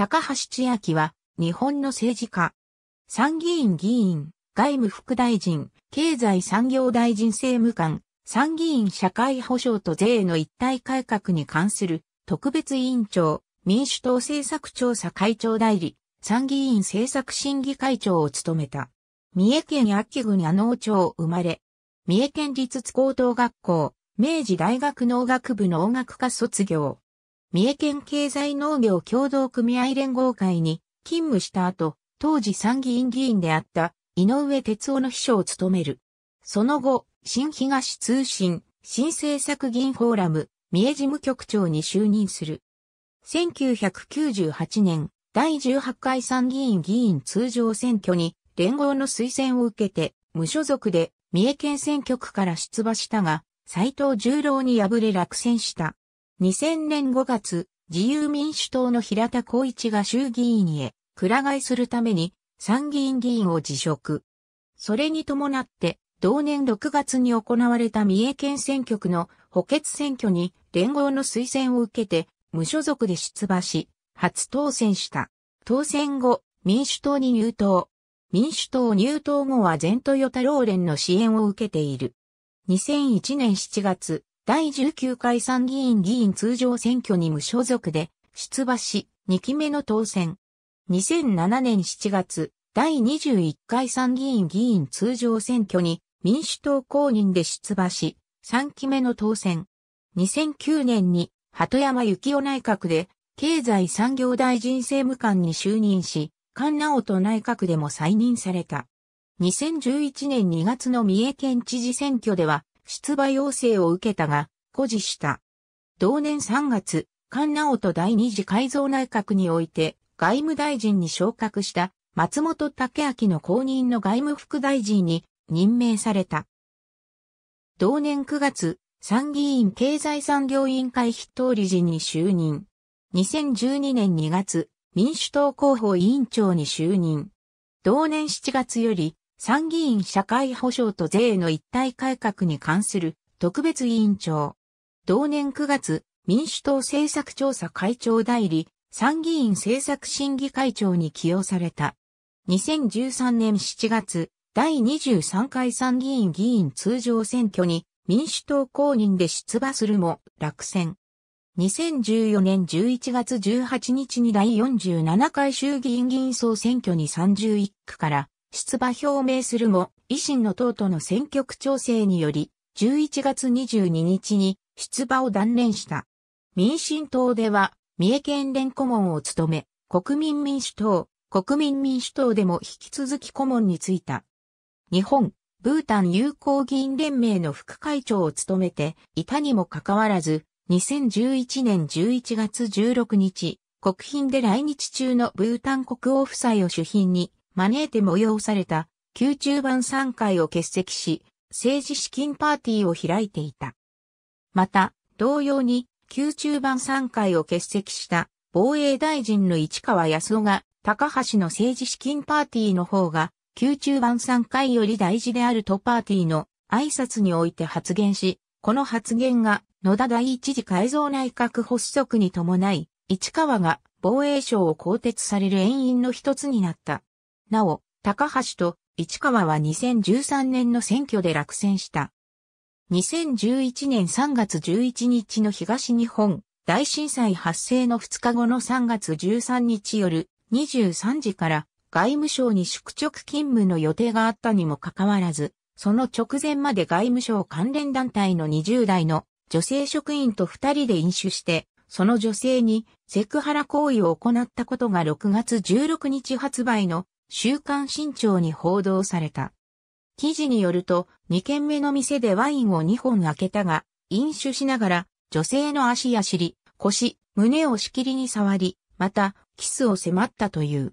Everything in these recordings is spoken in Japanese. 高橋千明は、日本の政治家。参議院議員、外務副大臣、経済産業大臣政務官、参議院社会保障と税の一体改革に関する特別委員長、民主党政策調査会長代理、参議院政策審議会長を務めた。三重県安芸郡穴尾町生まれ。三重県立津高等学校、明治大学農学部農学科卒業。三重県経済農業協同組合連合会に勤務した後、当時参議院議員であった井上哲夫の秘書を務める。その後、新東通信、新政策議員フォーラム、三重事務局長に就任する。1998年、第18回参議院議員通常選挙に連合の推薦を受けて、無所属で三重県選挙区から出馬したが、斎藤十郎に敗れ落選した。2000年5月、自由民主党の平田浩一が衆議院へ、くら替えするために参議院議員を辞職。それに伴って同年6月に行われた三重県選挙区の補欠選挙に連合の推薦を受けて無所属で出馬し、初当選した。当選後、民主党に入党。民主党入党後は前豊太郎連の支援を受けている。2001年7月、第19回参議院議員通常選挙に無所属で出馬し、2期目の当選。2007年7月、第21回参議院議員通常選挙に民主党公認で出馬し、3期目の当選。2009年に鳩山幸夫内閣で経済産業大臣政務官に就任し、菅直人内閣でも再任された。2011年2月の三重県知事選挙では出馬要請を受けたが、固辞した。同年3月、菅直人第2次改造内閣において、外務大臣に昇格した松本剛明の後任の外務副大臣に任命された。同年9月、参議院経済産業委員会筆頭理事に就任。2012年2月、民主党広報委員長に就任。同年7月より、参議院社会保障と税の一体改革に関する特別委員長。同年9月、民主党政策調査会長代理。参議院政策審議会長に起用された。2013年7月、第23回参議院議員通常選挙に民主党公認で出馬するも落選。2014年11月18日に第47回衆議院議員総選挙に31区から出馬表明するも、維新の党との選挙区調整により、11月22日に出馬を断念した。民進党では、三重県連顧問を務め、国民民主党でも引き続き顧問に就いた。日本、ブータン友好議員連盟の副会長を務めていたにもかかわらず、2011年11月16日、国賓で来日中のブータン国王夫妻を主賓に招いて催された宮中晩餐会を欠席し、政治資金パーティーを開いていた。また、同様に、宮中晩餐会を欠席した防衛大臣の市川康夫が高橋の政治資金パーティーの方が宮中晩餐会より大事であるとパーティーの挨拶において発言し、この発言が野田第一次改造内閣発足に伴い、市川が防衛省を更迭される遠因の一つになった。なお、高橋と市川は2013年の選挙で落選した。2011年3月11日の東日本大震災発生の2日後の3月13日夜23時から外務省に宿直勤務の予定があったにもかかわらず、その直前まで外務省関連団体の20代の女性職員と2人で飲酒して、その女性にセクハラ行為を行ったことが6月16日発売の週刊新潮に報道された。記事によると、2軒目の店でワインを2本開けたが、飲酒しながら、女性の足や尻、腰、胸をしきりに触り、また、キスを迫ったという。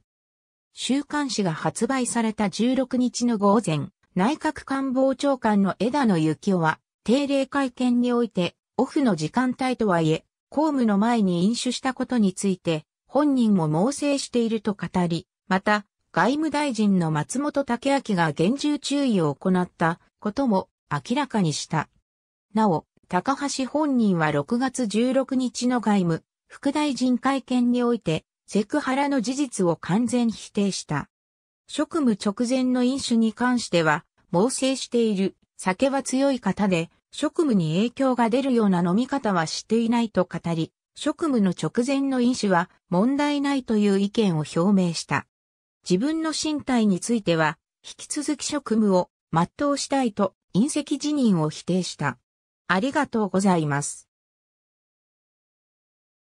週刊誌が発売された16日の午前、内閣官房長官の枝野幸男は、定例会見において、オフの時間帯とはいえ、公務の前に飲酒したことについて、本人も猛省していると語り、また、外務大臣の松本剛明が厳重注意を行ったことも明らかにした。なお、高橋本人は6月16日の外務副大臣会見においてセクハラの事実を完全否定した。職務直前の飲酒に関しては、猛省している、酒は強い方で、職務に影響が出るような飲み方はしていないと語り、職務の直前の飲酒は問題ないという意見を表明した。自分の進退については、引き続き職務を全うしたいと、引責辞任を否定した。ありがとうございます。